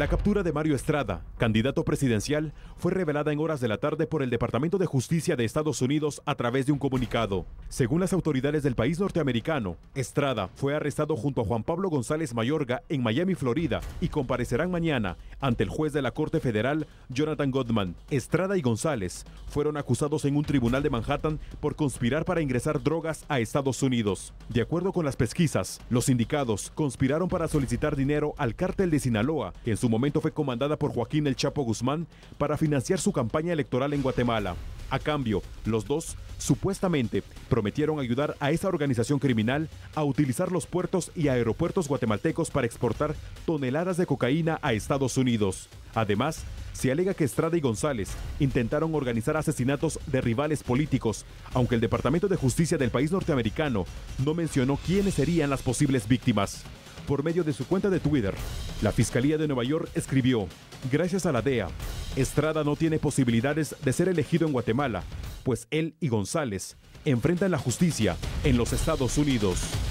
La captura de Mario Estrada, candidato presidencial, fue revelada en horas de la tarde por el Departamento de Justicia de Estados Unidos a través de un comunicado. Según las autoridades del país norteamericano, Estrada fue arrestado junto a Juan Pablo González Mayorga en Miami, Florida, y comparecerán mañana ante el juez de la Corte Federal, Jonathan Goodman. Estrada y González fueron acusados en un tribunal de Manhattan por conspirar para ingresar drogas a Estados Unidos. De acuerdo con las pesquisas, los indicados conspiraron para solicitar dinero al cártel de Sinaloa, que en su momento fue comandada por Joaquín El Chapo Guzmán, para financiar su campaña electoral en Guatemala. A cambio, los dos supuestamente prometieron ayudar a esa organización criminal a utilizar los puertos y aeropuertos guatemaltecos para exportar toneladas de cocaína a Estados Unidos. Además, se alega que Estrada y González intentaron organizar asesinatos de rivales políticos, aunque el Departamento de Justicia del país norteamericano no mencionó quiénes serían las posibles víctimas. Por medio de su cuenta de Twitter, la Fiscalía de Nueva York escribió: gracias a la DEA, Estrada no tiene posibilidades de ser elegido en Guatemala, pues él y González enfrentan la justicia en los Estados Unidos.